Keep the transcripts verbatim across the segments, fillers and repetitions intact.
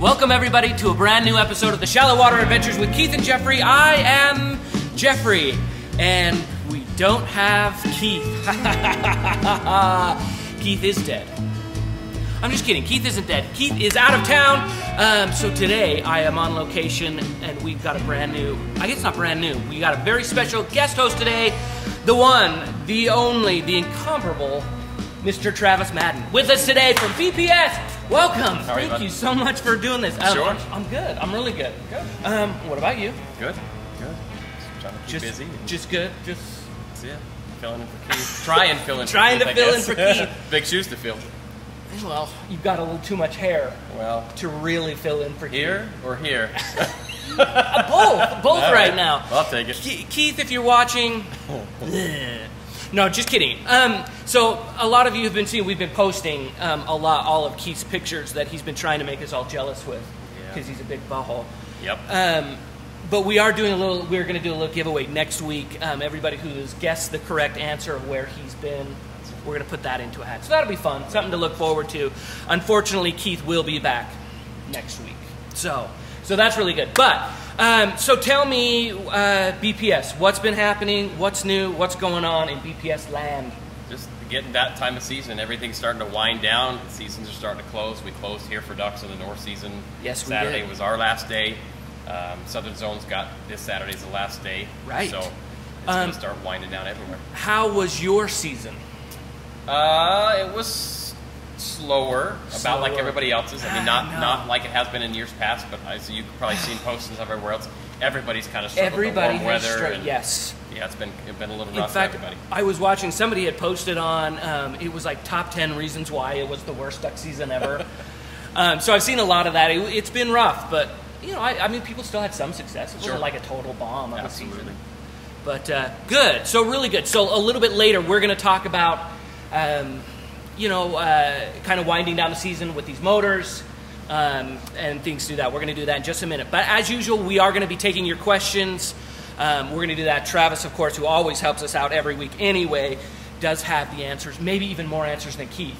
Welcome everybody to a brand new episode of the Shallow Water Adventures with Keith and Jeffrey. I am Jeffrey, and we don't have Keith. Keith is dead. I'm just kidding, Keith isn't dead. Keith is out of town. Um, so today I am on location and we've got a brand new, I guess not brand new, we got a very special guest host today. The one, the only, the incomparable, Mister Travis Madden. With us today from B P S. Welcome. How are you, Thank bud? you so much for doing this. Um, sure. I'm, I'm good. I'm really good. Good. Um, what about you? Good. Good. Just trying to keep just, busy. Just good. Just. That's it. Filling in for Keith. Try and fill in. Trying for Keith, to fill in for Keith. Big shoes to fill. Well, you've got a little too much hair. Well. To really fill in for here Keith. or here. both, both right. right now. I'll take it. Keith, if you're watching, no, just kidding. Um, so a lot of you have been seeing, we've been posting um, a lot, all of Keith's pictures that he's been trying to make us all jealous with, because yeah. he's a big butthole. Yep. Um, but we are doing a little, we're going to do a little giveaway next week. Um, everybody who has guessed the correct answer of where he's been, we're going to put that into a hat. So that'll be fun, something to look forward to. Unfortunately, Keith will be back next week. So. So that's really good. But, um, so tell me, uh, B P S, what's been happening? What's new? What's going on in B P S land? Just getting that time of season. Everything's starting to wind down. The seasons are starting to close. We closed here for ducks in the north season. Yes, we did. Saturday was our last day. Um, Southern Zone's got this Saturday's the last day. Right. So it's um, going to start winding down everywhere. How was your season? Uh, it was... Slower, Slower, about like everybody else's. I mean, not I not like it has been in years past, but as you've probably seen postings everywhere else, everybody's kind of struggled with warm weather. And, yes. Yeah, it's been it's been a little rough for everybody. I was watching somebody had posted on um, it was like top ten reasons why it was the worst duck season ever. um, so I've seen a lot of that. It, it's been rough, but you know, I, I mean, people still had some success. It wasn't sure. like a total bomb of Absolutely. a season. But uh, good, so really good. So a little bit later, we're going to talk about. Um, you know, uh, kind of winding down the season with these motors um, and things to do that. We're going to do that in just a minute. But as usual, we are going to be taking your questions. Um, we're going to do that. Travis, of course, who always helps us out every week anyway, does have the answers, maybe even more answers than Keith.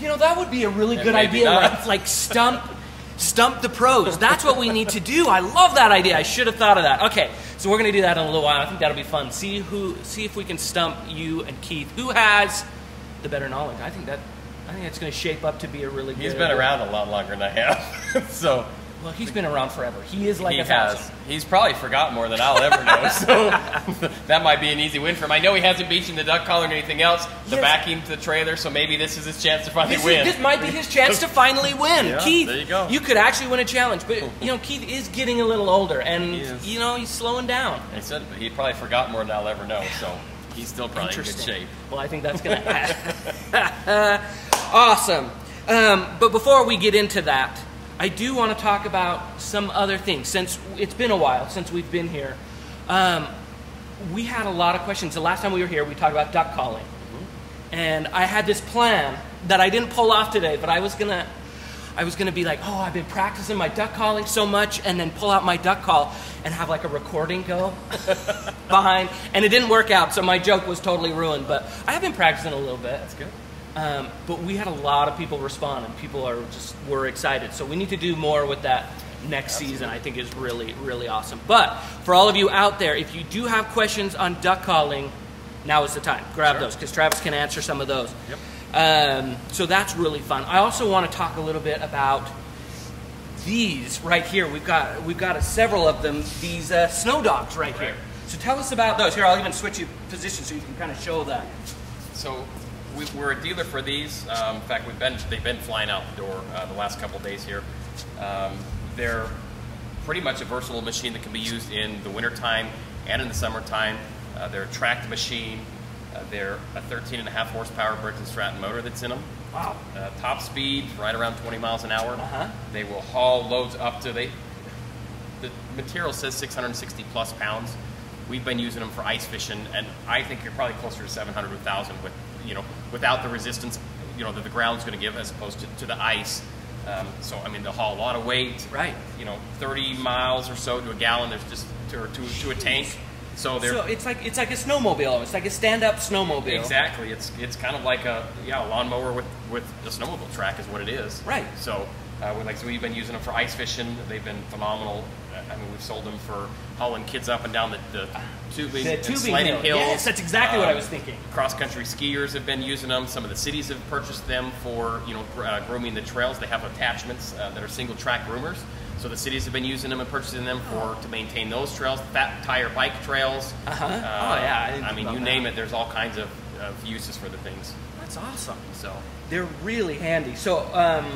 You know, that would be a really good idea, like, like stump, stump the pros. That's what we need to do. I love that idea. I should have thought of that. Okay, so we're going to do that in a little while. I think that'll be fun. See who, see if we can stump you and Keith. Who has... the better knowledge. I think that I think that's going to shape up to be a really good... He's been around a lot longer than I have. so Well, he's been around forever. He is like he a has. thousand. He's probably forgot more than I'll ever know, so that might be an easy win for him. I know he hasn't beaten the duck collar or anything else, the yes. vacuum to the trailer, so maybe this is his chance to finally this win. Is, this might be his chance to finally win. Yeah, Keith, there you go. You could actually win a challenge, but you know, Keith is getting a little older, and you know, he's slowing down. I said, but he probably forgot more than I'll ever know, so... He's still probably in good shape. Well, I think that's going to happen. Awesome. Um, but before we get into that, I do want to talk about some other things. Since it's been a while since we've been here, um, we had a lot of questions. The last time we were here, we talked about duck calling. Mm-hmm. And I had this plan that I didn't pull off today, but I was going to I was going to be like, oh, I've been practicing my duck calling so much, and then pull out my duck call and have like a recording go behind. And it didn't work out, so my joke was totally ruined. But I have been practicing a little bit. That's good. Um, but we had a lot of people respond, and people are just were excited. So we need to do more with that next Absolutely. season, I think is really, really awesome. But for all of you out there, if you do have questions on duck calling, now is the time. Grab sure. those, because Travis can answer some of those. Yep. Um, so that's really fun. I also want to talk a little bit about these right here. We've got we've got a, several of them. These uh, Snow Dogs right here. So tell us about those. Here, I'll even switch you position so you can kind of show that. So we, we're a dealer for these. Um, in fact, we've been they've been flying out the door uh, the last couple of days here. Um, they're pretty much a versatile machine that can be used in the wintertime and in the summertime. Uh, they're a tracked machine. Uh, they're a thirteen and a half horsepower Briggs and Stratton motor that's in them. Wow. Uh, top speed, right around twenty miles an hour. Uh-huh. They will haul loads up to, they, the material says six hundred sixty plus pounds. We've been using them for ice fishing, and I think you're probably closer to seven hundred to a thousand with, you know, without the resistance, you know, that the ground's going to give as opposed to, to the ice. Um, so, I mean, they'll haul a lot of weight. Right. You know, thirty miles or so to a gallon, there's just, or to, to a tank. So they're so it's like it's like a snowmobile. It's like a stand-up snowmobile. Exactly. It's it's kind of like a yeah a lawnmower with with a snowmobile track is what it is. Right. So uh, we like so we've been using them for ice fishing. They've been phenomenal. I mean, we've sold them for hauling kids up and down the, the tubing, the tubing and sliding hill. hills. Yes, that's exactly um, what I was thinking. Cross-country skiers have been using them. Some of the cities have purchased them for, you know, uh, grooming the trails. They have attachments uh, that are single-track groomers. So the cities have been using them and purchasing them for to maintain those trails, fat tire bike trails. Uh-huh. Uh, oh, yeah. I, I mean, you that. name it. There's all kinds of, of uses for the things. That's awesome. So they're really handy. So um,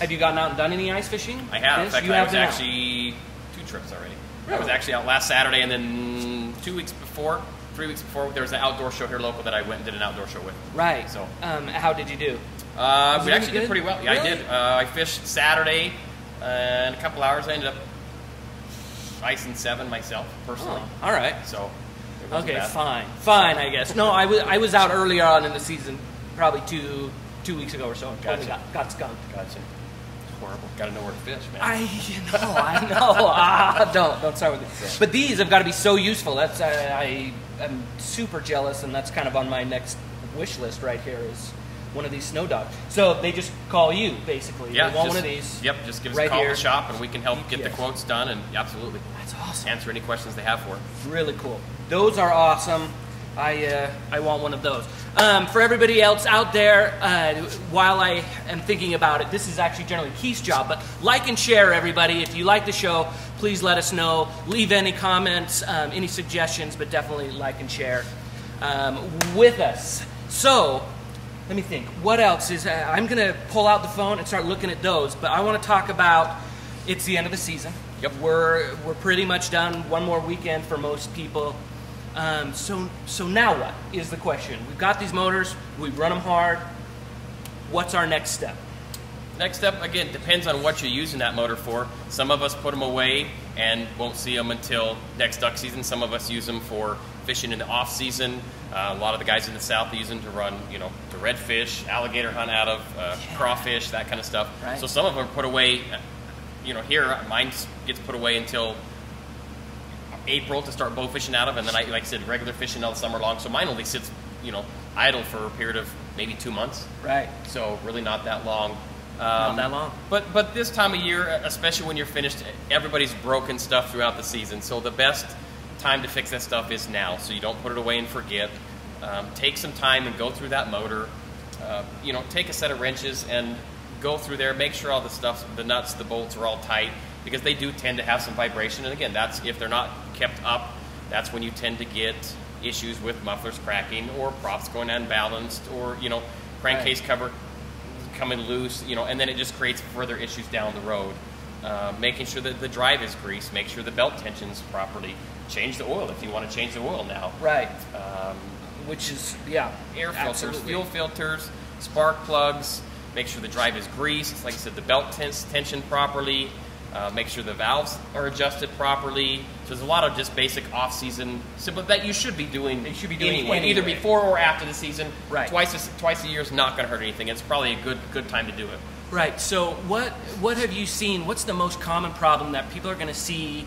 have you gotten out and done any ice fishing? I have. In fact, you I was actually... Out. trips already. Really? I was actually out last Saturday, and then two weeks before, three weeks before, there was an outdoor show here local that I went and did an outdoor show with. Right. So, um, how did you do? Uh, we actually did pretty well. Yeah, really? I did. Uh, I fished Saturday, uh, and a couple hours. I ended up icing seven myself personally. Oh, all right. So. It wasn't okay. Bad. Fine. Fine. I guess. No, I was I was out earlier on in the season, probably two two weeks ago or so. Gotcha. Totally got, got skunked. Gotcha. Horrible. Got to know where to fish, man. I know, I know. ah, don't don't start with this. But these have got to be so useful. That's I, I am super jealous, and that's kind of on my next wish list right here is one of these Snow Dogs. So they just call you basically. Yeah, they want just, one of these. Yep, just give us right a call here. At the shop, and we can help get yes. the quotes done. And absolutely, that's awesome. Answer any questions they have for it. Really cool. Those are awesome. I uh, I want one of those. Um, for everybody else out there, uh, while I am thinking about it, this is actually generally Keith's job, but like and share, everybody. If you like the show, please let us know. Leave any comments, um, any suggestions, but definitely like and share um, with us. So, let me think. What else is... Uh, I'm going to pull out the phone and start looking at those, but I want to talk about it's the end of the season. Yep. We're, we're pretty much done. One more weekend for most people. Um, so, so now what is the question? We've got these motors, we run them hard. What's our next step? Next step, again, depends on what you're using that motor for. Some of us put them away and won't see them until next duck season. Some of us use them for fishing in the off season. Uh, a lot of the guys in the South use them to run, you know, to redfish, alligator hunt out of, uh, yeah. crawfish, that kind of stuff. Right. So some of them are put away, you know, here, mine gets put away until April to start bow fishing out of, and then I, like I said, regular fishing all summer long. So mine only sits, you know, idle for a period of maybe two months. Right. So really not that long. Um, not that long. But but this time of year, especially when you're finished, everybody's broken stuff throughout the season. So the best time to fix that stuff is now. So you don't put it away and forget. Um, take some time and go through that motor. Uh, you know, take a set of wrenches and go through there. Make sure all the stuff, the nuts, the bolts are all tight, because they do tend to have some vibration. And again, that's if they're not kept up, that's when you tend to get issues with mufflers cracking or props going unbalanced or, you know, crankcase right. cover coming loose, you know, and then it just creates further issues down the road. Uh, making sure that the drive is greased, make sure the belt tension's properly, change the oil if you want to change the oil now. Right. Um, Which is, yeah, air absolutely. filters, fuel filters, spark plugs, make sure the drive is greased. Like I said, the belt tens tension properly. Uh, make sure the valves are adjusted properly. So there's a lot of just basic off-season simple that you should be doing. You should be doing anyway, anyway. either before or after the season. Right. Twice a, twice a year is not going to hurt anything. It's probably a good good time to do it. Right. So what what have you seen? What's the most common problem that people are going to see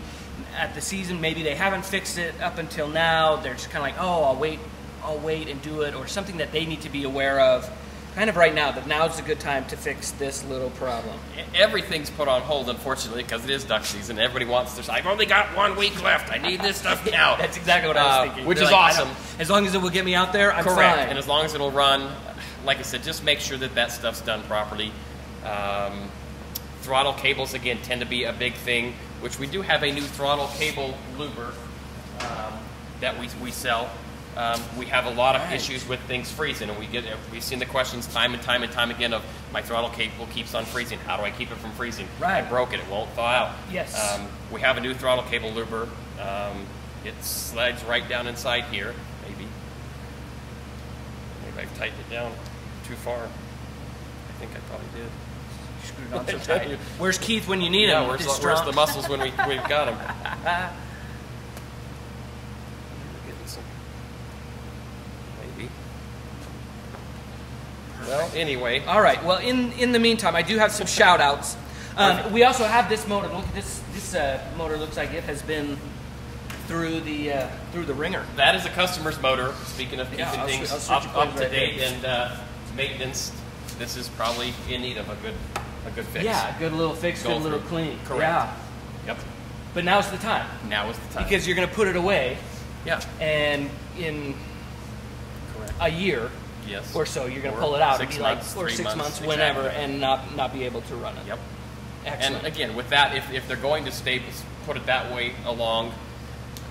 at the season? Maybe they haven't fixed it up until now. They're just kind of like, oh, I'll wait, I'll wait and do it, or something that they need to be aware of. Kind of right now, but now's a good time to fix this little problem. Everything's put on hold, unfortunately, because it is duck season. Everybody wants this. I've only got one week left. I need this stuff now. That's exactly what uh, I was thinking. Which They're is like, awesome. As long as it will get me out there, I'm Correct. fine. And as long as it'll run, like I said, just make sure that that stuff's done properly. Um, throttle cables, again, tend to be a big thing, which we do have a new throttle cable luber um, that we, we sell. Um, we have a lot of right. issues with things freezing, and we get we've seen the questions time and time and time again of my throttle cable keeps on freezing. How do I keep it from freezing? Right. I broke it; it won't thaw out. Yes. Um, we have a new throttle cable luber. Um, it slides right down inside here. Maybe. Maybe I've tightened it down too far. I think I probably did. You screwed it on so tight. Where's Keith when you need yeah, him? Where's, the, where's the muscles when we we've got him? Well, anyway. All right. Well, in, in the meantime, I do have some shout-outs. Um, we also have this motor. Look, this this uh, motor looks like it has been through the uh, through the ringer. That is a customer's motor. Speaking of keeping yeah, things up, up right to date here. and uh, maintenance, this is probably in need of a good a good fix. Yeah, a good little fix, Go good little clean. Correct. Yeah. Yep. But now's the time. Now is the time. Because you're going to put it away. Yeah. And in Correct. a year yes. or so, you're going to pull it out and be months, like, or six months, months whenever, exactly. and not not be able to run it. Yep. Excellent. And again, with that, if, if they're going to stay, put it that way along,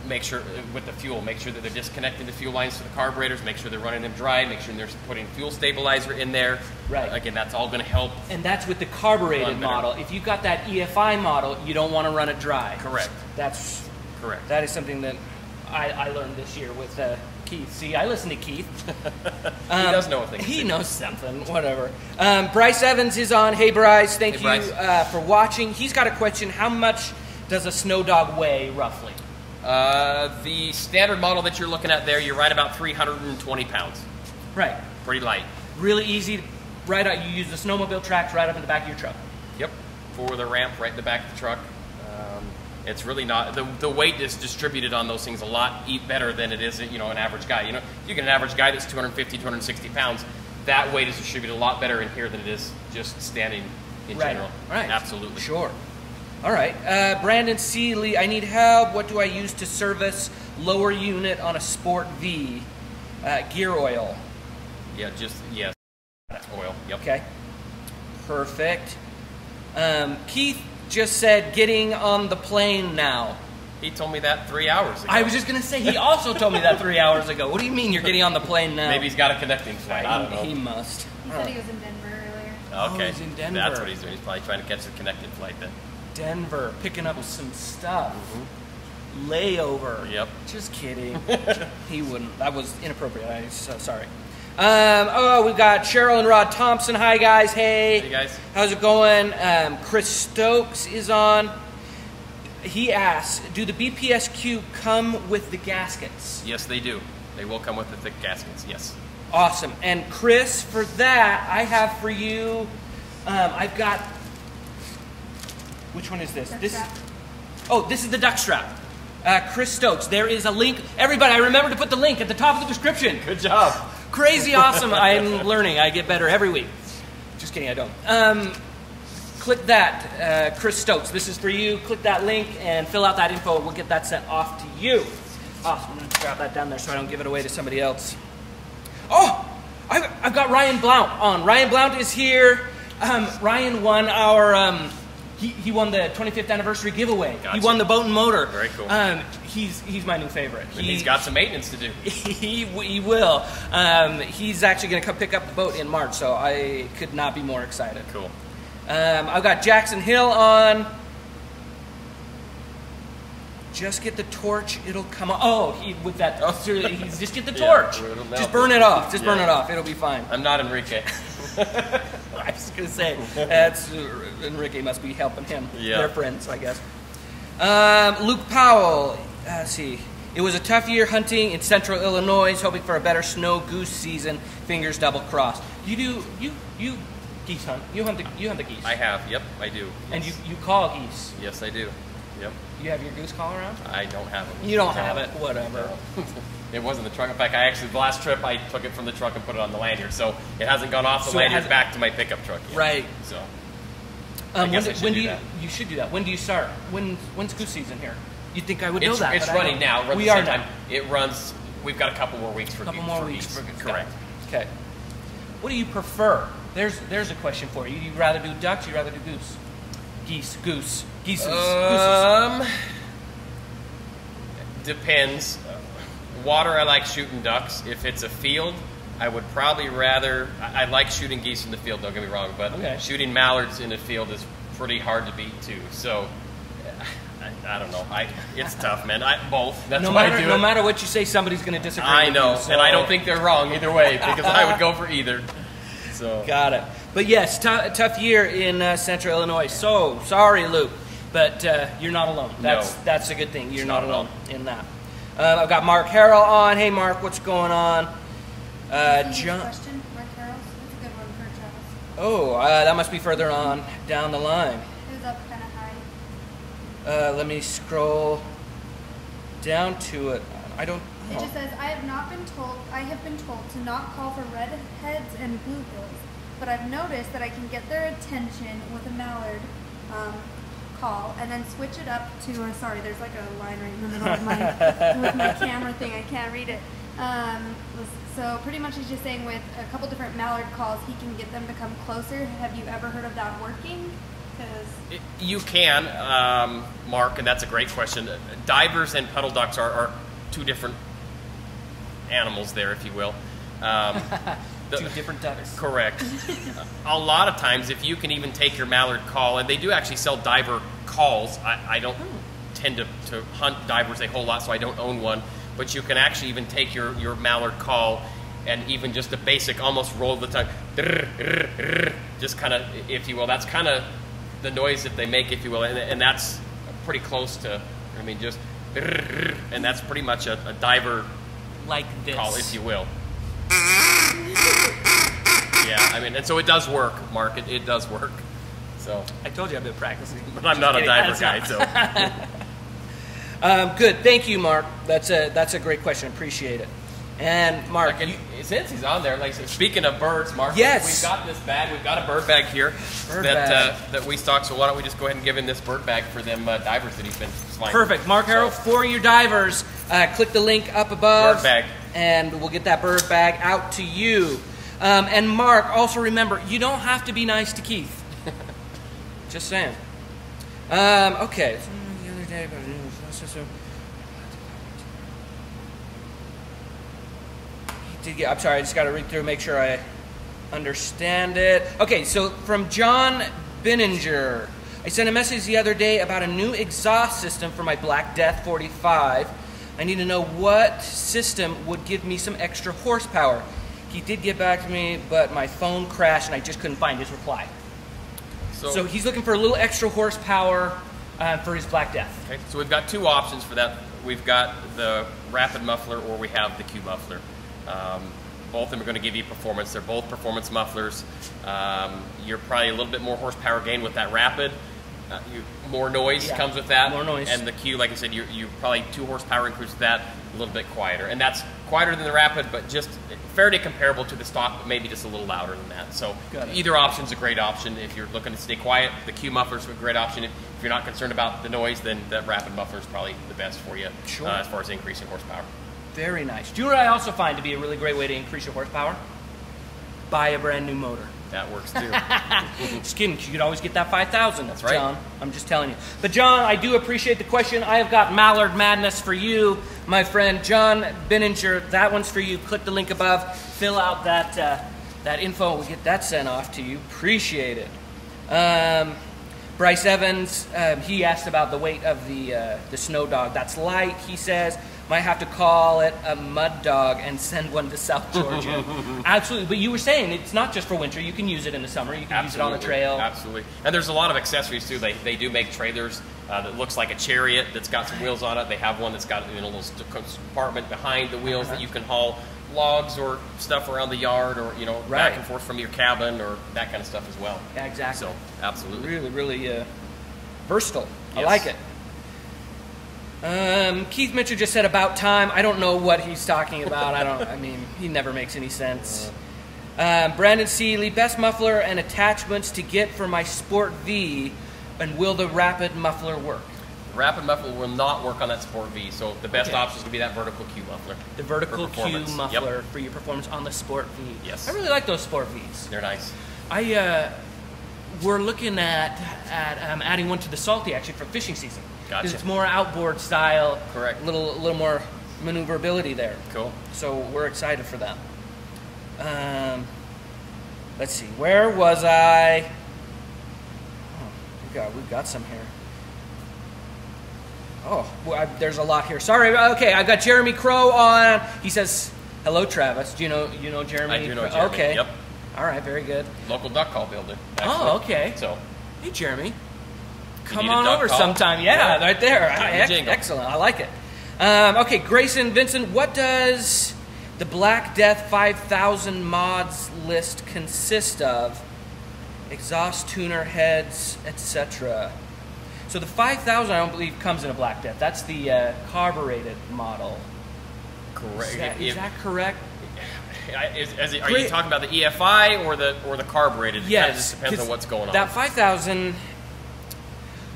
make sure with the fuel, make sure that they're disconnecting the fuel lines to the carburetors, make sure they're running them dry, make sure they're putting fuel stabilizer in there. Right. Uh, again, that's all going to help. And that's with the carbureted model. If you've got that E F I model, you don't want to run it dry. Correct. That's correct. That is something that I, I learned this year with uh, Keith. See, I listen to Keith. Um, he does know a thing. He knows something, whatever. Um, Bryce Evans is on. Hey, Bryce. Thank hey, you Bryce. Uh, for watching. He's got a question. How much does a Snow Dog weigh, roughly? Uh, the standard model that you're looking at there, you're right about three hundred twenty pounds. Right. Pretty light. Really easy. Right out, you use the snowmobile tracks right up in the back of your truck. Yep. For the ramp, right in the back of the truck. Um, it's really not, the, the weight is distributed on those things a lot better than it is, you know, an average guy. You know, you get an average guy that's two hundred fifty, two hundred sixty pounds. That weight is distributed a lot better in here than it is just standing in right. general. Right. Absolutely. Sure. All right, uh, Brandon Seeley, I need help. What do I use to service lower unit on a Sport V? Uh, gear oil. Yeah, just, yes, yeah, oil, yep. Okay, perfect. Um, Keith just said, getting on the plane now. He told me that three hours ago. I was just gonna say, he also told me that three hours ago. What do you mean you're getting on the plane now? Maybe he's got a connecting flight, I don't know. He must. He said he was in Denver earlier. Okay, oh, he's in Denver. That's what he's doing. He's probably trying to catch the connecting flight then. Denver, picking up some stuff. Mm-hmm. Layover. Yep. Just kidding. He wouldn't. That was inappropriate. I'm so sorry. Um, oh, we've got Cheryl and Rod Thompson. Hi, guys. Hey. Hey, guys. How's it going? Um, Chris Stokes is on. He asks, do the B P S Q come with the gaskets? Yes, they do. They will come with the thick gaskets, yes. Awesome. And, Chris, for that, I have for you, um, I've got... Which one is this? Duck this. Strap. Oh, this is the duck strap. Uh, Chris Stokes. There is a link. Everybody, I remember to put the link at the top of the description. Good job. Crazy awesome. I'm learning. I get better every week. Just kidding, I don't. Um, click that, uh, Chris Stokes. This is for you. Click that link and fill out that info. We'll get that sent off to you. Awesome. I'm going to grab that down there so I don't give it away to somebody else. Oh, I've, I've got Ryan Blount on. Ryan Blount is here. Um, Ryan won our... Um, He, he won the twenty-fifth anniversary giveaway. Gotcha. He won the boat and motor. Very cool. Um, he's he's my new favorite. And he, he's got some maintenance to do. He he will. Um, he's actually going to come pick up the boat in March, so I could not be more excited. Cool. Um, I've got Jackson Hill on. Just get the torch; it'll come off. Oh, he, with that, oh. he's just get the torch. Yeah, just burn it off. Just yeah. burn it off. It'll be fine. I'm not Enrique. I was going to say, that's, Enrique must be helping him. Yeah. They're friends, I guess. Um, Luke Powell, uh, let's see. It was a tough year hunting in central Illinois, hoping for a better snow goose season. Fingers double crossed. You do, you, you geese hunt. You hunt the, you hunt the geese. I have, yep, I do. Yes. And you, you call geese. Yes, I do, yep. You have your goose call around? I don't have it. You don't have it, whatever. It wasn't the truck. In fact, I actually, the last trip, I took it from the truck and put it on the lanyard. So it hasn't gone off the so lanyard back to my pickup truck yet. Right. So um, I guess when, I should when do, do you, that. You should do that. When do you start? When When's goose season here? You'd think I would know it's, that. It's running now. We're we the same are time. Now. It runs. We've got a couple more weeks for goose. A couple more weeks. For Correct. Okay. What do you prefer? There's there's a question for you. You'd rather do ducks or you'd rather do goose? Geese. Goose. Geese. Um, depends. Water, I like shooting ducks. If it's a field, I would probably rather, I, I like shooting geese in the field, don't get me wrong, but okay. shooting mallards in the field is pretty hard to beat too. So, I, I don't know. I It's tough, man. I, both. That's no why matter, I do No it. matter what you say, somebody's going to disagree I with know, you, so. and I don't think they're wrong either way, because I would go for either. So Got it. But yes, tough year in uh, central Illinois. So, sorry, Luke, but uh, you're not alone. That's, no. that's a good thing. You're not, not alone in that. Um, I've got Mark Harrell on. Hey, Mark, what's going on? Uh, John. Question, Mark Harrell. That's a good one for Travis. Oh, uh, that must be further on down the line. It was up kind of high. Uh, let me scroll. down to it, I don't know. It just says, I have not been told, I have been told to not call for redheads and bluegills, but I've noticed that I can get their attention with a mallard um, call and then switch it up to, uh, sorry, there's like a line right in the middle of my, with my camera thing, I can't read it. Um, so pretty much he's just saying with a couple different mallard calls, he can get them to come closer. Have you ever heard of that working? It, you can, um, Mark, and that's a great question. Divers and puddle ducks are, are two different animals there, if you will. Um, the, two different ducks. Correct. A lot of times, if you can even take your mallard call, and they do actually sell diver calls. I, I don't hmm. tend to, to hunt divers a whole lot, so I don't own one. But you can actually even take your, your mallard call and even just a basic, almost roll of the tongue. Just kind of, if you will, that's kind of the noise that they make, if you will, and, and that's pretty close to, I mean, just, and that's pretty much a, a diver like this call, if you will. Yeah, I mean, and so it does work, Mark. It, it does work. So I told you I've been practicing. But I'm not kidding. A diver guy, so. um, good. Thank you, Mark. That's a that's a great question. Appreciate it. And Mark, like, you, since he's on there, like so speaking of birds, Mark, yes. we've got this bag. We've got a bird bag here bird that bag. Uh, that we stock. So why don't we just go ahead and give him this bird bag for them uh, divers that he's been flying. Perfect, Mark Harrell, so, for your divers. Uh, click the link up above. Bird bag, and we'll get that bird bag out to you. Um, and Mark, also remember, you don't have to be nice to Keith. Just saying. Um, okay. The other day, but I'm sorry, I just got to read through, make sure I understand it. Okay, so from John Benninger. I sent a message the other day about a new exhaust system for my Black Death forty-five. I need to know what system would give me some extra horsepower. He did get back to me, but my phone crashed and I just couldn't find his reply. So, so he's looking for a little extra horsepower uh, for his Black Death. Okay, so we've got two options for that. We've got the Rapid Muffler or we have the Q Muffler. Um, both of them are going to give you performance. They're both performance mufflers. Um, you're probably a little bit more horsepower gain with that Rapid. Uh, you, more noise yeah. comes with that. More noise. And the Q, like I said, you're, you're probably two horsepower increase with that, a little bit quieter. And that's quieter than the Rapid, but just fairly comparable to the stock, but maybe just a little louder than that. So either option is a great option. If you're looking to stay quiet, the Q muffler is a great option. If, if you're not concerned about the noise, then the Rapid muffler is probably the best for you sure. uh, as far as increasing horsepower. Very nice. Do you know what I also find to be a really great way to increase your horsepower? Buy a brand new motor. That works too. Just kidding. You could always get that five thousand. That's right, John. I'm just telling you. But John, I do appreciate the question. I have got Mallard Madness for you, my friend John Benninger. That one's for you. Click the link above. Fill out that uh, that info. We'll get that sent off to you. Appreciate it. Um, Bryce Evans. Uh, he asked about the weight of the uh, the Snow Dog. That's light. He says. Might have to call it a mud dog and send one to South Georgia. Absolutely. But you were saying it's not just for winter. You can use it in the summer. You can Absolutely. use it on the trail. Absolutely. And there's a lot of accessories, too. They, they do make trailers uh, that looks like a chariot that's got some wheels on it. They have one that's got you know, a little compartment behind the wheels uh-huh. that you can haul logs or stuff around the yard or, you know, right. back and forth from your cabin or that kind of stuff as well. Yeah, exactly. So, absolutely. Really, really uh, versatile. Yes. I like it. Um, Keith Mitchell just said about time. I don't know what he's talking about. I don't, I mean, he never makes any sense. Um, Brandon Seeley, best muffler and attachments to get for my Sport V, and will the Rapid Muffler work? The Rapid Muffler will not work on that Sport V, so the best okay. option is to be that vertical Q muffler. The vertical Q muffler yep. for your performance on the Sport V. Yes. I really like those Sport Vs. They're nice. I, uh, we're looking at, at um, adding one to the Salty actually for fishing season. Because gotcha. It's more outboard style, correct? Little, little more maneuverability there. Cool. So we're excited for that. Um, let's see, where was I? Oh, we got, we've got some here. Oh, well, I, there's a lot here. Sorry. Okay, I've got Jeremy Crow on. He says, "Hello, Travis. Do you know, you know Jeremy?" I do know Jeremy. Okay. Yep. All right. Very good. Local duck call builder. Actually. Oh, okay. So, hey, Jeremy. Come on over call. sometime. Yeah, yeah, right there. Ex excellent. I like it. Um, okay, Grayson Vincent, what does the Black Death five thousand mods list consist of? Exhaust, tuner, heads, et cetera. So the five thousand, I don't believe, comes in a Black Death. That's the uh, carbureted model. Correct. Is that, is that correct? Is, is it, are you talking about the E F I or the or the carbureted? It yes, kind of just depends on what's going on. That five thousand,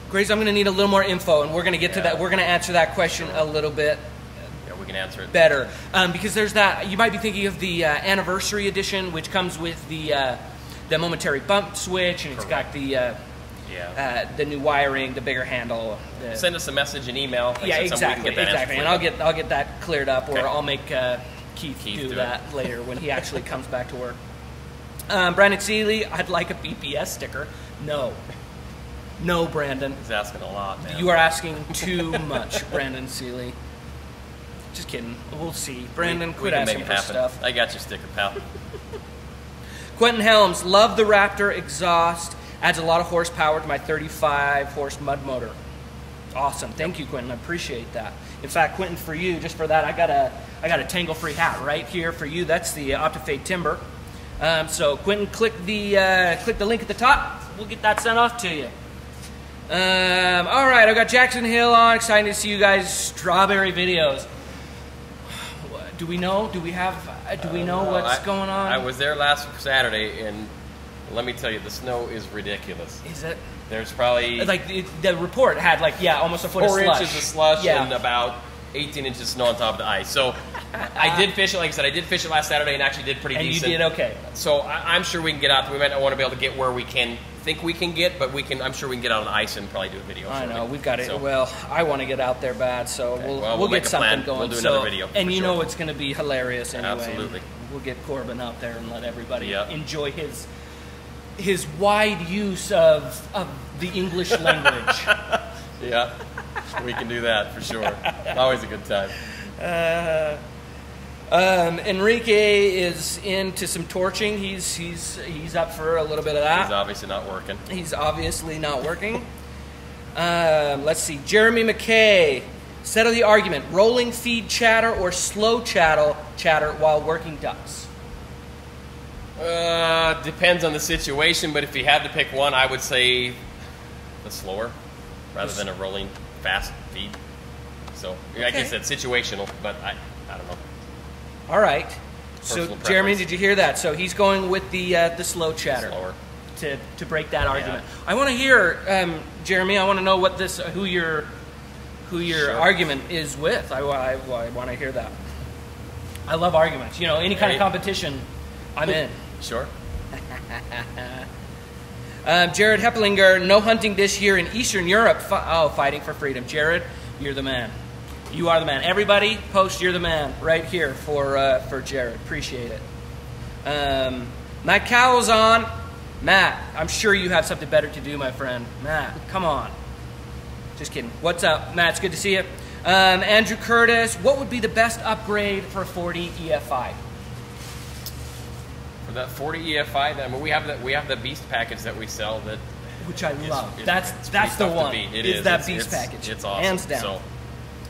Graves, I'm going to need a little more info, and we're going to get yeah. to that. We're going to answer that question a little bit. Yeah, we can answer it better um, because there's that. You might be thinking of the uh, anniversary edition, which comes with the uh, the momentary bump switch, and correct. It's got the. Uh, Yeah. Uh, the new wiring, the bigger handle. The Send us a message, an email. Yeah, exactly, we can get that exactly. And I'll get I'll get that cleared up, okay. Or I'll make uh, Keith, Keith do, do that it. later when he actually comes back to work. Um, Brandon Seeley, I'd like a B P S sticker. No, no, Brandon. He's asking a lot, man. You are asking too much, Brandon Seeley. Just kidding. We'll see, Brandon. We, quit we asking for happen. stuff. I got your sticker, pal. Quentin Helms, love the Raptor exhaust. Adds a lot of horsepower to my thirty-five horse mud motor. Awesome, thank you, Quentin. I appreciate that. In fact, Quentin, for you, just for that, I got a I got a Tangle Free hat right here for you. That's the Optifade Timber. Um, so, Quentin, click the uh, click the link at the top. We'll get that sent off to you. Um, all right, I've got Jackson Hill on. Excited to see you guys' strawberry videos. Do we know? Do we have? Do we know uh, well, what's I, going on? I was there last Saturday and. Let me tell you, the snow is ridiculous. Is it? There's probably... Like, the, the report had, like, yeah, almost a foot of slush. Four inches of slush yeah. and about eighteen inches of snow on top of the ice. So, I did fish it, like I said, I did fish it last Saturday and actually did pretty and decent. And you did okay. So, I, I'm sure we can get out. We might not want to be able to get where we can think we can get, but we can. I'm sure we can get out on the ice and probably do a video. I know, we've got it. So, well, I want to get out there bad, so okay. we'll, well, we'll, we'll get something plan. going. We'll do another so, video. And you sure. know it's going to be hilarious anyway. Absolutely. And we'll get Corbin out there and let everybody yep. enjoy his... his wide use of, of the English language. Yeah, we can do that for sure. Always a good time. Uh, um, Enrique is into some torching. He's he's he's up for a little bit of that. He's obviously not working. He's obviously not working. um, let's see. Jeremy McKay, settle the argument: rolling feed chatter or slow chatter chatter while working ducks. Uh, depends on the situation, but if you had to pick one, I would say the slower rather than a rolling fast feed. So, okay. I guess that's situational, but I, I don't know. All right. Personal so, preference. Jeremy, did you hear that? So, he's going with the uh, the slow chatter slower. to to break that oh, argument. Yeah. I want to hear, um, Jeremy. I want to know what this uh, who your who your sure. argument is with. I, I, I want to hear that. I love arguments. You know, any kind right. of competition, I'm in. Sure. um, Jared Heppelinger, no hunting this year in Eastern Europe. Fi oh, fighting for freedom. Jared, you're the man. You are the man. Everybody, post "You're the man" right here for uh, for Jared. Appreciate it. Um, Matt Cowell's on. Matt, I'm sure you have something better to do, my friend. Matt, come on. Just kidding. What's up, Matt? It's good to see you. Um, Andrew Curtis, what would be the best upgrade for a forty E F I? That forty E F I, I mean, we have that we have the Beast package that we sell, that which I is, love. Is, that's it's that's the one. It is, is that it's, Beast it's, package. It's awesome. Hands down. So,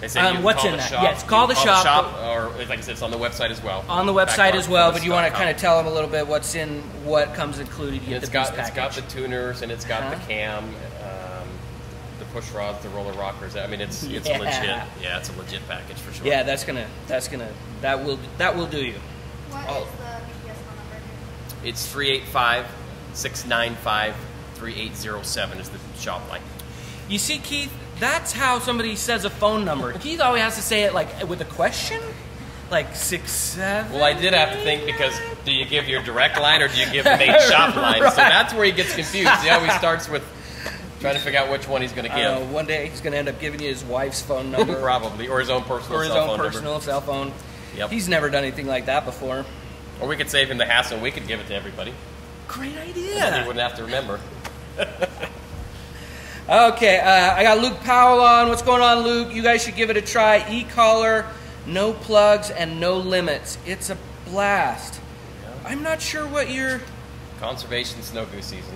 they say um, you what's call in the that? Shop. Yes, call, the, call shop, the shop, or like I said, it's on the website as well. On the website as well, but you want to kind of tell them a little bit what's in, what comes included in the Beast got, package. It's got the tuners and it's got uh-huh. the cam, um, the push rods, the roller rockers. I mean, it's it's yeah. legit. Yeah, it's a legit package for sure. Yeah, that's gonna that's gonna that will that will do you. What oh. is the It's three eight five, six nine five, three eight zero seven is the shop line. You see, Keith, that's how somebody says a phone number. Keith always has to say it like with a question, like six seven. Well, I did have to think, because do you give your direct line or do you give the main shop line? Right. So that's where he gets confused. He always starts with trying to figure out which one he's going to give. Uh, one day he's going to end up giving you his wife's phone number. Probably, or his own personal cell phone number. Or his own personal cell phone. Yep. He's never done anything like that before. Or we could save him the hassle. We could give it to everybody. Great idea. And he wouldn't have to remember. Okay, uh, I got Luke Powell on. What's going on, Luke? You guys should give it a try. E-collar, no plugs, and no limits. It's a blast. Yeah. I'm not sure what your... Conservation snow goose season.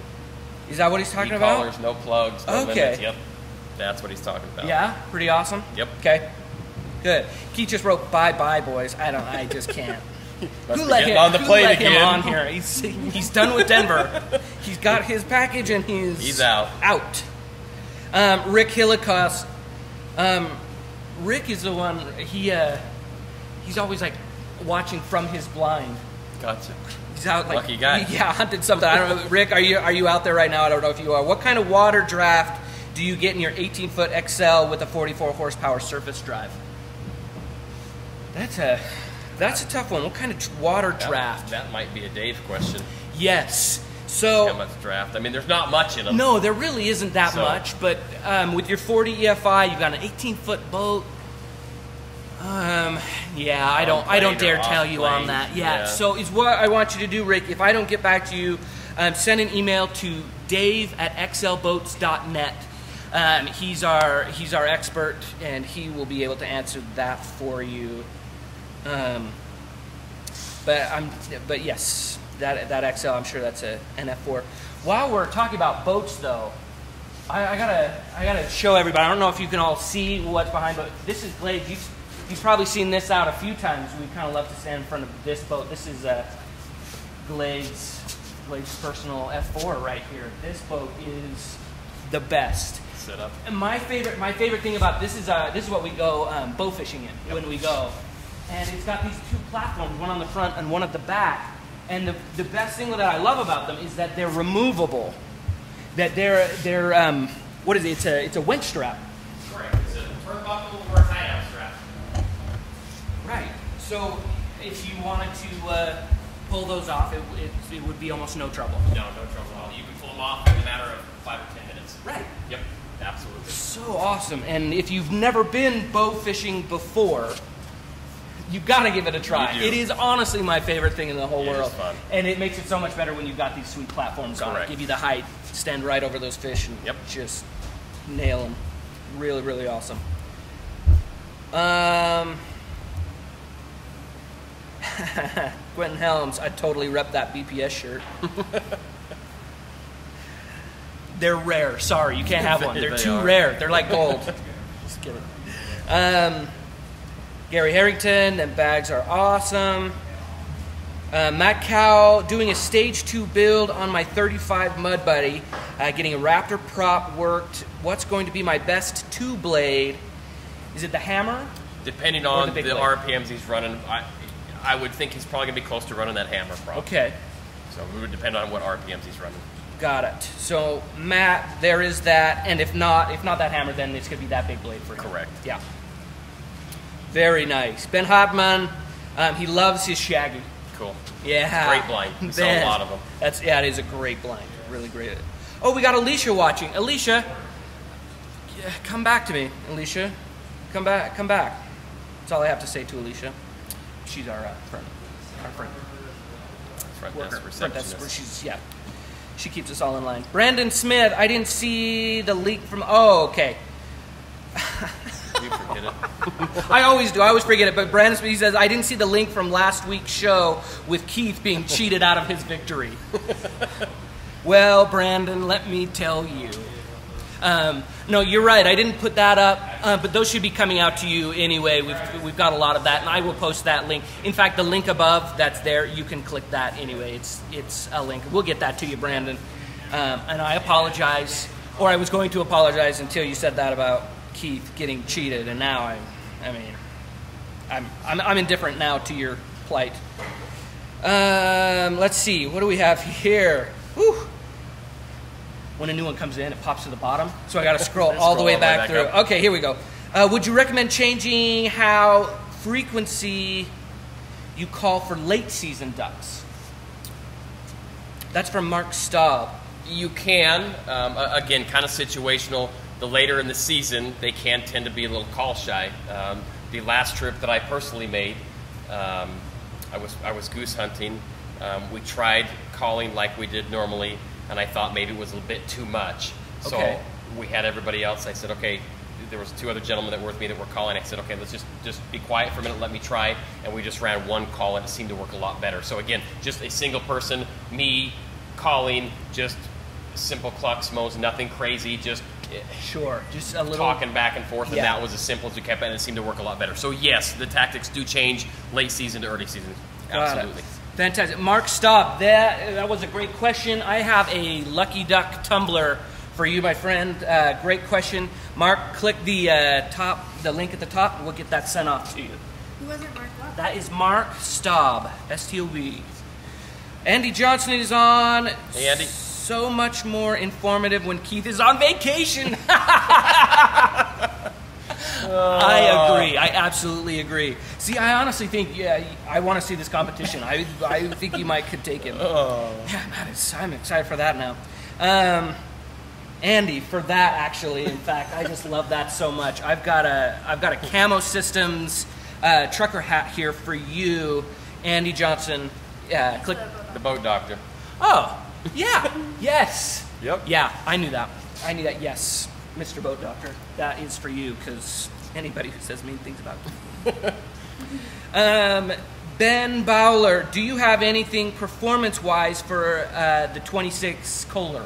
Is that what he's talking about? E-collars, no plugs, no okay. limits. Yep. That's what he's talking about. Yeah? Pretty awesome? Yep. Okay. Good. Keith just wrote, bye-bye, boys. I don't... I just can't. Who let him on the plane again? Him on here? He's, he's done with Denver. He's got his package and he's, he's out. out. Um, Rick Hillicost. Um, Rick is the one, he, uh, he's always like watching from his blind. Gotcha. He's out like, lucky guy. Yeah, hunted something. I don't know. Rick, are you, are you out there right now? I don't know if you are. What kind of water draft do you get in your eighteen foot X L with a forty-four horsepower surface drive? That's a, that's a tough one. What kind of water draft? That, that might be a Dave question. Yes. So how much draft? I mean, there's not much in them. No, there really isn't that so. much. But um, with your forty E F I, you've got an eighteen foot boat. Um, yeah, I don't, I don't dare tell you on that. Yeah. yeah. So is what I want you to do, Rick. If I don't get back to you, um, send an email to Dave at X L boats dot net. Um, he's our, he's our expert, and he will be able to answer that for you. Um, but I'm, but yes. That, that X L, I'm sure that's a N F four. While we're talking about boats, though, I, I gotta I gotta show everybody. I don't know if you can all see what's behind, but this is Glades. You've, you've probably seen this out a few times. We kind of love to stand in front of this boat. This is a Glades Glades personal F four right here. This boat is the best. Set up. And my favorite my favorite thing about this is uh this is what we go um, bow fishing in yep. when we go, and it's got these two platforms, one on the front and one at the back. And the, the best thing that I love about them is that they're removable. That they're, they're um, what is it? It's a, it's a winch strap. Correct. It's a turnbuckle or a tie-down strap. Right. So if you wanted to uh, pull those off, it, it, it would be almost no trouble. No, no trouble at all. You can pull them off in a matter of five or ten minutes. Right. Yep, absolutely. So awesome. And if you've never been bow fishing before, you gotta give it a try. It is honestly my favorite thing in the whole it world, and it makes it so much better when you've got these sweet platforms Correct. on. Give you the height, stand right over those fish, and yep. just nail them. Really, really awesome. Um, Quentin Helms, I totally rep that B P S shirt. They're rare. Sorry, you can't have one. They're they too are. rare. They're like gold. Just kidding. Um. Gary Harrington, them bags are awesome. Uh, Matt Cowell, doing a stage two build on my thirty-five Mud Buddy, uh, getting a Raptor prop worked. What's going to be my best two blade? Is it the hammer? Depending on the, the R P Ms he's running, I, I would think he's probably gonna be close to running that hammer prop. Okay. So it would depend on what R P Ms he's running. Got it. So Matt, there is that, and if not, if not that hammer, then it's gonna be that big blade for him. Correct. Yeah. Very nice. Ben Hotman, um, he loves his Shaggy. Cool. Yeah. Great blind. We saw a lot of them. That's, yeah, it is a great blind. Really great. Oh, we got Alicia watching. Alicia, yeah, come back to me, Alicia. Come back. Come back. That's all I have to say to Alicia. She's our uh, friend. Our friend. Front desk receptionist. She's, yeah. She keeps us all in line. Brandon Smith, I didn't see the leak from... Oh, okay. You forget it. I always do. I always forget it. But Brandon, he says, I didn't see the link from last week's show with Keith being cheated out of his victory. Well, Brandon, let me tell you. Um, no, you're right. I didn't put that up, uh, but those should be coming out to you anyway. We've, we've got a lot of that, and I will post that link. In fact, the link above that's there, you can click that anyway. It's, it's a link. We'll get that to you, Brandon. Um, and I apologize, or I was going to apologize until you said that about Keith getting cheated, and now I'm, I mean, I'm, I'm, I'm indifferent now to your plight. Um, let's see, what do we have here? Whew. When a new one comes in, it pops to the bottom, so I gotta scroll all the way all back, back through. Up. Okay, here we go. Uh, would you recommend changing how frequency you call for late season ducks? That's from Mark Staub. You can, um, again, kind of situational. The later in the season, they can tend to be a little call shy. Um, the last trip that I personally made, um, I was I was goose hunting. Um, we tried calling like we did normally, and I thought maybe it was a little bit too much. So okay. we had everybody else. I said, okay, there was two other gentlemen that were with me that were calling. I said, okay, let's just just be quiet for a minute. Let me try. And we just ran one call, and it seemed to work a lot better. So again, just a single person, me calling, just simple clucks, mows, nothing crazy, just. Sure, just a little talking back and forth, and yeah. that was as simple as we kept, and it seemed to work a lot better. So yes, the tactics do change late season to early season. Absolutely, fantastic. Mark, stop. That that was a great question. I have a Lucky Duck tumbler for you, my friend. Uh, great question. Mark, click the uh, top, the link at the top, and we'll get that sent off to you. Who was it, Mark? What? That is Mark Staub, S T O B. Andy Johnson is on. Hey, Andy. So much more informative when Keith is on vacation. Uh, I agree. I absolutely agree. See, I honestly think, yeah, I want to see this competition. I, I think you might could take it. Oh. Yeah, man, I'm excited for that now. Um, Andy, for that actually, in fact, I just love that so much. I've got a, I've got a Camo Systems uh, trucker hat here for you, Andy Johnson. Yeah, click the boat doctor. Oh, yeah. Yes. Yep. Yeah, I knew that. I knew that. Yes. Mister Boat Doctor, that is for you, because anybody who says mean things about you. um, Ben Bowler, do you have anything performance-wise for uh, the twenty-six Kohler?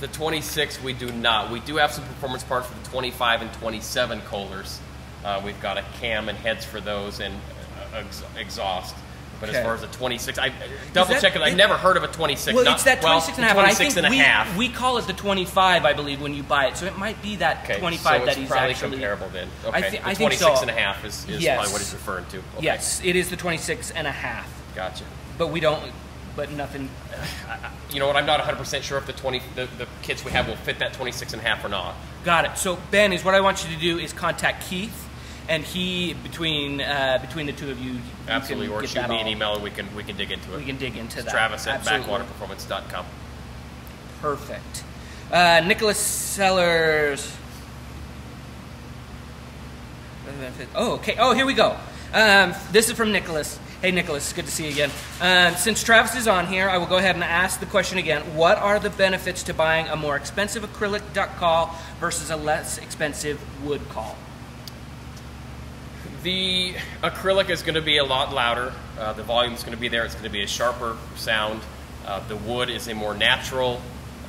The twenty-six, we do not. We do have some performance parts for the twenty-five and twenty-seven Kohlers. Uh, we've got a cam and heads for those and uh, ex exhaust. But okay. As far as a twenty-six, I double check it. I've never heard of a twenty-six. Well, not, it's that twenty-six well, and a half. twenty-six I think and we, a half. We call it the twenty-five, I believe, when you buy it. So it might be that okay, twenty-five so that he's actually. It's probably comparable then. Okay, I th the I twenty-six think so. And a half is, is yes. probably what he's referring to. Okay. Yes, it is the twenty-six and a half. Gotcha. But we don't. But nothing. You know what? I'm not one hundred percent sure if the twenty, the, the kits we have will fit that twenty-six and a half or not. Got it. So Ben, is what I want you to do is contact Keith. And he, between uh, between the two of you, you absolutely, can or get shoot that me all. An email, and we can we can dig into it. We can dig into it's that. Travis at backwater performance dot com. Perfect. Uh, Nicholas Sellers. Oh, okay. Oh, here we go. Um, this is from Nicholas. Hey, Nicholas, good to see you again. Um, since Travis is on here, I will go ahead and ask the question again. What are the benefits to buying a more expensive acrylic duck call versus a less expensive wood call? The acrylic is going to be a lot louder. Uh, the volume is going to be there. It's going to be a sharper sound. Uh, the wood is a more natural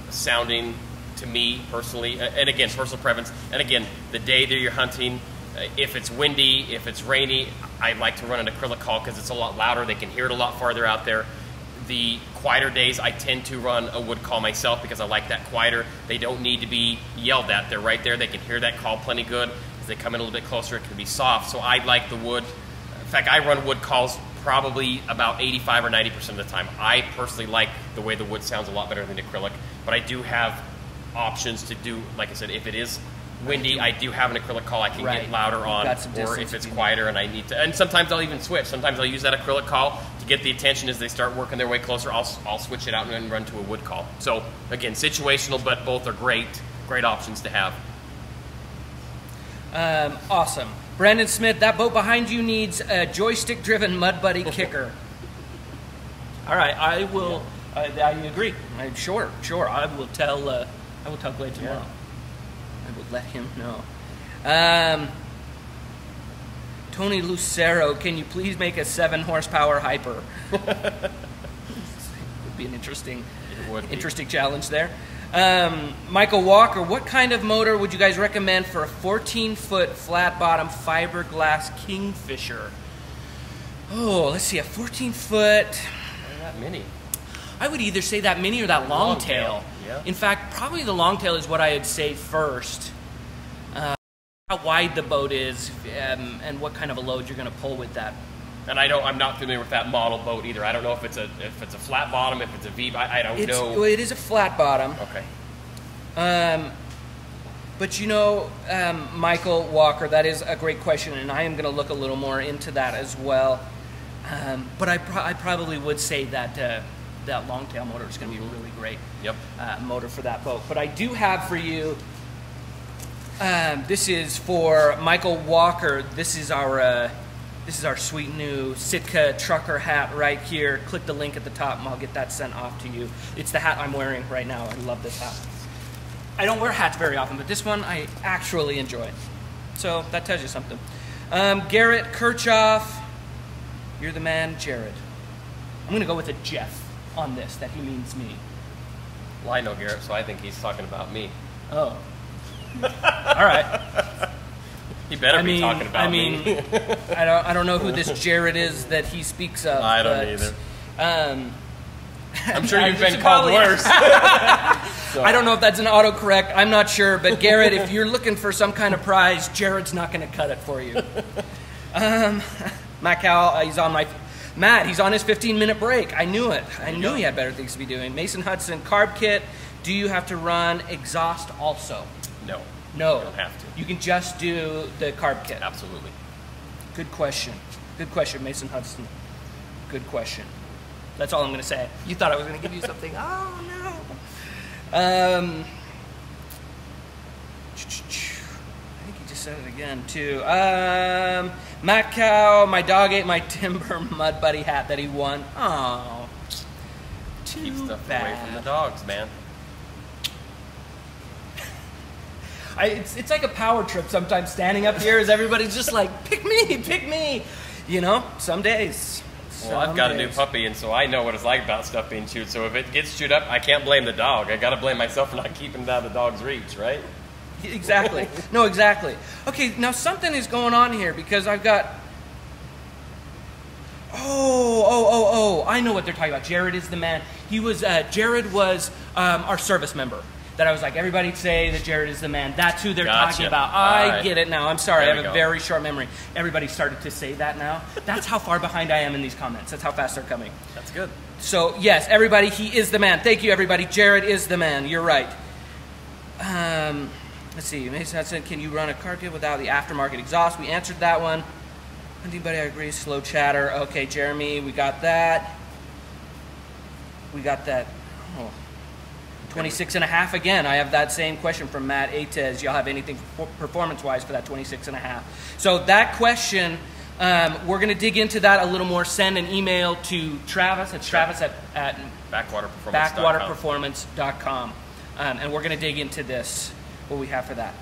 sounding to me personally. Uh, and again, personal preference. And again, the day that you're hunting, uh, if it's windy, if it's rainy, I like to run an acrylic call because it's a lot louder. They can hear it a lot farther out there. The quieter days, I tend to run a wood call myself because I like that quieter. They don't need to be yelled at. They're right there. They can hear that call plenty good. They come in a little bit closer, it can be soft. So I like the wood. In fact, I run wood calls probably about eighty-five or ninety percent of the time. I personally like the way the wood sounds a lot better than acrylic, but I do have options to do, like I said, if it is windy, I do have an acrylic call I can right. get louder on, or if it's quieter and I need to, and sometimes I'll even switch. Sometimes I'll use that acrylic call to get the attention as they start working their way closer. I'll, I'll switch it out and run to a wood call. So again, situational, but both are great, great options to have. Um, awesome. Brandon Smith, that boat behind you needs a joystick-driven Mud Buddy kicker. All right, I will. Yeah. Uh, I agree. I, sure, sure. I will tell. Uh, I will tell Glade tomorrow. Yeah. I will let him know. Um, Tony Lucero, can you please make a seven horsepower hyper? It would be an interesting, interesting challenge there. Um, Michael Walker, what kind of motor would you guys recommend for a fourteen foot flat bottom fiberglass Kingfisher? Oh, let's see, a fourteen foot. That mini. I would either say that mini or that long, long tail. tail. Yeah. In fact, probably the long tail is what I would say first. Uh, how wide the boat is um, and what kind of a load you're going to pull with that. And I don't. I'm not familiar with that model boat either. I don't know if it's a if it's a flat bottom, if it's a V. I, I don't it's, know. Well, it is a flat bottom. Okay. Um, but you know, um, Michael Walker, that is a great question, and I am going to look a little more into that as well. Um, but I pro I probably would say that uh, that long tail motor is going to be a really great yep. uh, motor for that boat. But I do have for you. Um, this is for Michael Walker. This is our. Uh, This is our sweet new Sitka trucker hat right here. Click the link at the top and I'll get that sent off to you. It's the hat I'm wearing right now. I love this hat. I don't wear hats very often, but this one I actually enjoy. So that tells you something. Um, Garrett Kirchhoff, you're the man, Jared. I'm gonna go with a Jeff on this, that he means me. Well, I know Garrett, so I think he's talking about me. Oh, all right. He better I mean, be talking about I mean, me. I don't. I don't know who this Jared is that he speaks of. I don't but, either. Um, I'm sure you've been called probably, worse. So. I don't know if that's an autocorrect. I'm not sure. But Garrett, if you're looking for some kind of prize, Jared's not going to cut it for you. Um, Matt Cowell, he's on my... Matt, he's on his fifteen minute break. I knew it. I knew he had better things to be doing. Mason Hudson, carb kit. Do you have to run exhaust also? No. No. You don't have to. You can just do the carb kit. Absolutely. Good question. Good question, Mason Hudson. Good question. That's all I'm going to say. You thought I was going to give you something. Oh, no. Um, I think he just said it again, too. Um, Matt Cow, my dog ate my Timber Mud Buddy hat that he won. Oh, too Keep stuff bad. away from the dogs, man. I, it's, it's like a power trip sometimes standing up here as everybody's just like, pick me, pick me. You know, some days. Well, some I've got days. a new puppy, and so I know what it's like about stuff being chewed. So if it gets chewed up, I can't blame the dog. I got to blame myself for not keeping it out of the dog's reach, right? Exactly. No, exactly. Okay, now something is going on here because I've got... Oh, oh, oh, oh. I know what they're talking about. Jared is the man. He was, uh, Jared was um, our service member. That I was like, everybody say that Jared is the man. That's who they're gotcha. talking about. I right. get it now. I'm sorry. There I have a go. very short memory. Everybody started to say that now. That's how far behind I am in these comments. That's how fast they're coming. That's good. So, yes, everybody, he is the man. Thank you, everybody. Jared is the man. You're right. Um, let's see. Mason Hudson, can you run a car kit without the anti-buddy exhaust? We answered that one. Anybody agree? Slow chatter. Okay, Jeremy, we got that. We got that. Oh. twenty-six and a half again. I have that same question from Matt Atez. Y'all have anything performance-wise for that twenty-six and a half? So that question, um, we're going to dig into that a little more. Send an email to Travis. It's Travis at, at backwater performance dot com. Um, and we're going to dig into this, what we have for that.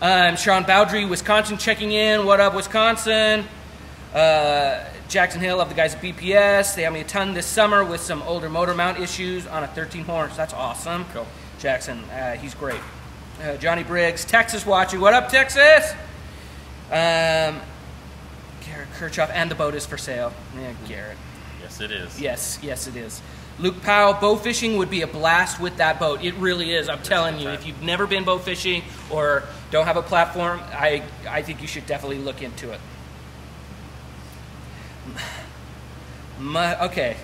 Um, Sean Bowdry, Wisconsin checking in. What up, Wisconsin? Uh, Jackson Hill, love the guys at B P S. They have me a ton this summer with some older motor mount issues on a thirteen horse. That's awesome. Cool. Jackson, uh, he's great. Uh, Johnny Briggs, Texas watching. What up, Texas? Um, Garrett Kirchhoff, and the boat is for sale. Yeah, Garrett. Yes, it is. Yes, yes, it is. Luke Powell, bow fishing would be a blast with that boat. It really is. I'm There's telling you, time. if you've never been bow fishing or don't have a platform, I, I think you should definitely look into it. My, okay,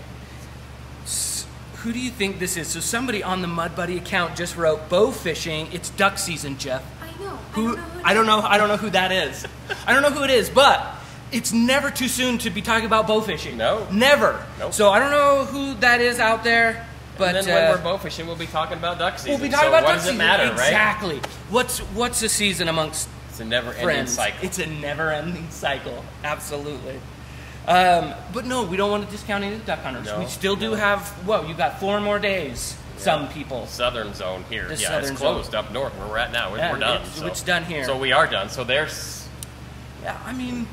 S who do you think this is? So somebody on the Mud Buddy account just wrote, bow fishing, it's duck season, Jeff. I know. Who, I don't know who I don't know, I don't know who that is. I don't know who it is, but it's never too soon to be talking about bow fishing. No. Never. Nope. So I don't know who that is out there. But, and then when uh, we're bow fishing, we'll be talking about duck season. We'll be talking so about duck season. What does it matter, exactly. right? Exactly. What's, what's the season amongst It's a never-ending cycle. It's a never-ending cycle. Absolutely. Um, but no, we don't want to discount any of the duck hunters. No, we still do no. have, whoa, you got four more days, yeah. some people. Southern zone here. The yeah, it's closed zone. up north where we're at now. Yeah, we're done. It's, so. it's done here. So we are done. So there's... Yeah, I mean,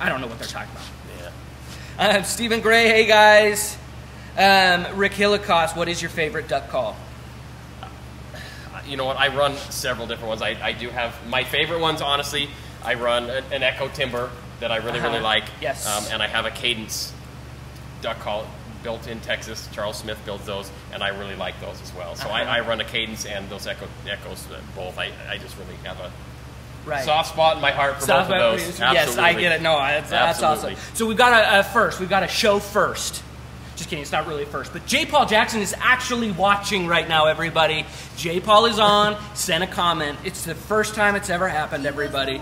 I don't know what they're talking about. Yeah. Um, Stephen Gray, hey guys. Um, Rick Hillicost, what is your favorite duck call? Uh, you know what, I run several different ones. I, I do have my favorite ones, honestly. I run an, an Echo Timber that I really, uh-huh. really like. Yes. Um, and I have a Cadence duck call built in Texas. Charles Smith builds those, and I really like those as well. So uh-huh. I, I run a Cadence and those Echo, Echoes uh, both. I, I just really have a right. soft spot in my heart for soft both of those. Yes, I get it. No, that's, that's awesome. So we've got a, a first. We've got a show first. Just kidding, it's not really a first. But J. Paul Jackson is actually watching right now, everybody. J. Paul is on. Send a comment. It's the first time it's ever happened, everybody.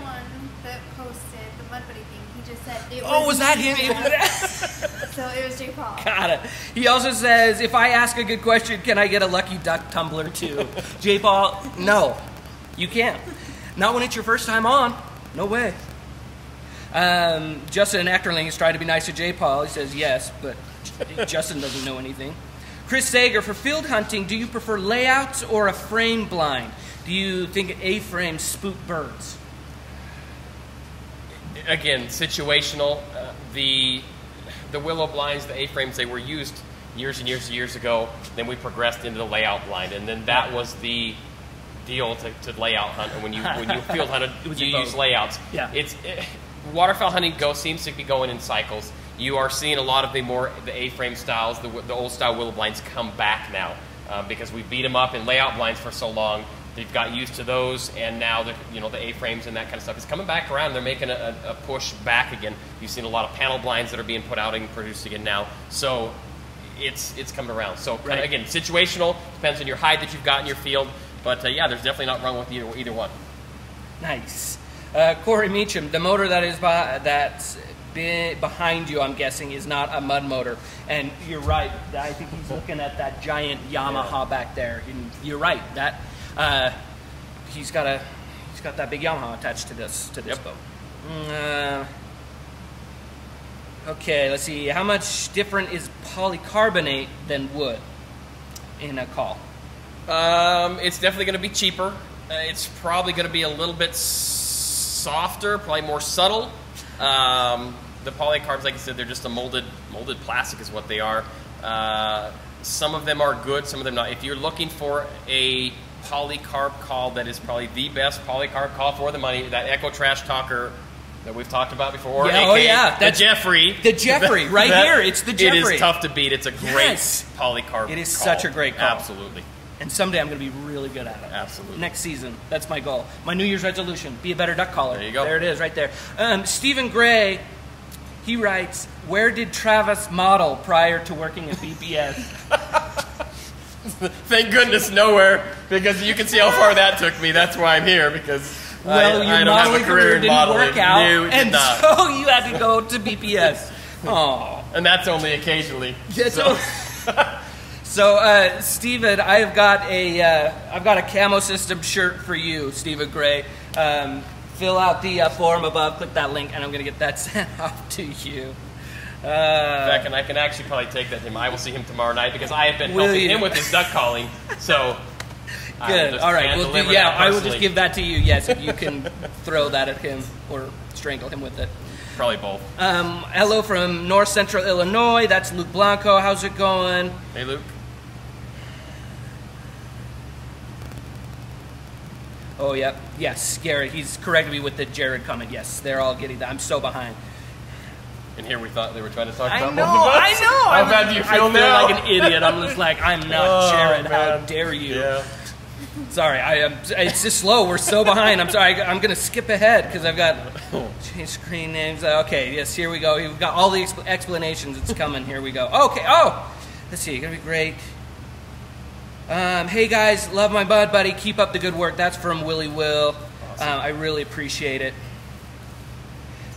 It oh, was, was that him? So it was J. Paul. Got it. He also says, if I ask a good question, can I get a Lucky Duck tumbler too? J. Paul, no, you can't. Not when it's your first time on. No way. Um, Justin Eckerling is trying to be nice to J. Paul. He says yes, but Justin doesn't know anything. Chris Sager, for field hunting, do you prefer layouts or a frame blind? Do you think A-frames spook birds? Again, situational. Uh, the the willow blinds, the A-frames, they were used years and years and years ago. Then we progressed into the layout blind, and then that was the deal to, to layout hunt. And when you when you field hunted, you use layouts. Yeah. It's it, waterfowl hunting go seems to be going in cycles. You are seeing a lot of the more the A-frame styles, the the old style willow blinds come back now. uh, because we beat them up in layout blinds for so long. They've got used to those, and now the, you know, the A-frames and that kind of stuff is coming back around. They're making a, a push back again. You've seen a lot of panel blinds that are being put out and produced again now. So it's it's coming around. So right. Again, situational, depends on your height that you've got in your field. But uh, yeah, there's definitely not wrong with either either one. Nice, uh, Corey Meacham. The motor that is by, that's be, behind you, I'm guessing, is not a mud motor. And you're right. I think he's looking at that giant Yamaha yeah. back there. And you're right. That. Uh, he's got a, he's got that big Yamaha attached to this to this yep. boat. Uh, okay, let's see. How much different is polycarbonate than wood in a call? Um, it's definitely going to be cheaper. Uh, it's probably going to be a little bit softer, probably more subtle. Um, the polycarbs, like I said, they're just a molded molded plastic, is what they are. Uh, some of them are good, some of them not. If you're looking for a polycarb call that is probably the best polycarb call for the money, that Echo Trash Talker that we've talked about before. Yeah, A K, oh yeah, that's the Jeffrey. The Jeffrey, that, right that, here. It's the Jeffrey. It is tough to beat. It's a great yes. polycarb. It is call. Such a great call. Absolutely. And someday I'm going to be really good at it. Absolutely. Next season, that's my goal. My New Year's resolution: be a better duck caller. There you go. There it is, right there. Um, Stephen Gray, he writes, "Where did Travis model prior to working at B P S?" Thank goodness, nowhere, because you can see how far that took me. That's why I'm here, because well, I, your I don't have a career in didn't modeling. Work out, no, and not. So you had to go to B P S. Oh, and that's only occasionally. That's so, only so uh, Stephen, I've got a uh, I've got a camo system shirt for you, Stephen Gray. Um, fill out the uh, form above, click that link, and I'm gonna get that sent off to you. Uh, In fact, and I can actually probably take that to him. I will see him tomorrow night because I have been helping you? him with his duck calling. So, good. All right. We'll do, yeah, I will just give that to you. Yes, if you can throw that at him or strangle him with it. Probably both. Um, hello from North Central Illinois. That's Luke Blanco. How's it going? Hey, Luke. Oh, yeah. Yes, Garrett. He's corrected me with the Jared comment. Yes, they're all getting that. I'm so behind. And here we thought they were trying to talk I about know, both of us. I know. How bad do you feel I now? I feel like an idiot. I'm just like, I'm not Jared. Oh, how dare you? Yeah. Sorry, I am. It's just slow. We're so behind. I'm sorry. I'm gonna skip ahead because I've got change screen names. Okay. Yes. Here we go. We've got all the expl explanations. It's coming. Here we go. Okay. Oh, let's see. It's gonna be great. Um, hey guys, love my bud buddy. Keep up the good work. That's from Willie Will. Awesome. Um, I really appreciate it.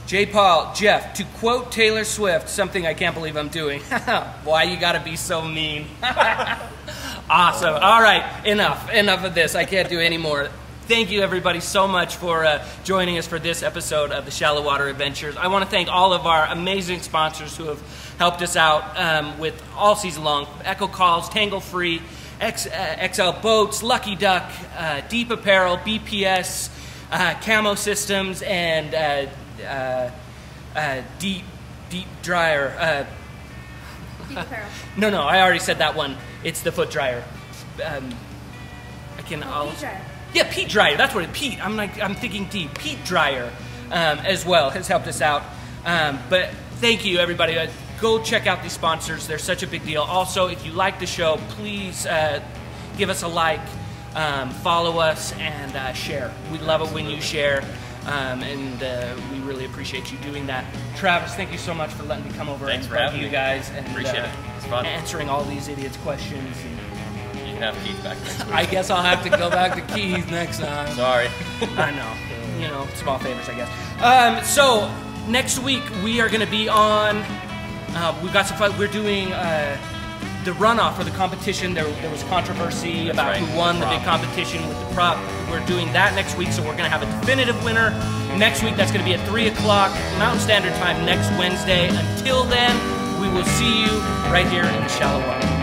J. Paul, Jeff, to quote Taylor Swift, something I can't believe I'm doing. Why you gotta be so mean? Awesome. All right, enough. Enough of this. I can't do any more. Thank you, everybody, so much for uh, joining us for this episode of the Shallow Water Adventures. I want to thank all of our amazing sponsors who have helped us out um, with all season long. Echo Calls, Tangle Free, X, uh, X L Boats, Lucky Duck, uh, Deep Apparel, B P S, uh, Camo Systems, and... Uh, Uh, uh, deep, deep dryer. Uh, deep apparel. No, no, I already said that one. It's the foot dryer. Um, I can. Oh, P E E T dryer. Yeah, P E E T dryer. That's what it. P E E T. I'm like, I'm thinking deep. P E E T dryer, um, as well, has helped us out. Um, but thank you, everybody. Uh, go check out these sponsors. They're such a big deal. Also, if you like the show, please uh, give us a like, um, follow us, and uh, share. We love it when you share. Um, and uh, we really appreciate you doing that. Travis, thank you so much for letting me come over Thanks and talk to you me. guys and appreciate uh, it. It's fun. Answering all these idiots' questions. You can have Keith back next week. I guess I'll have to go back to Keith next time. Sorry. I know. You know, small favors, I guess. Um, so next week we are going to be on. Uh, we've got some fun. We're doing uh, the runoff for the competition. There, there was controversy That's about right. who won the, the big competition with the prop. We're doing that next week, so we're going to have a definitive winner next week. That's going to be at three o'clock Mountain Standard Time next Wednesday. Until then, we will see you right here in the Shallow Water.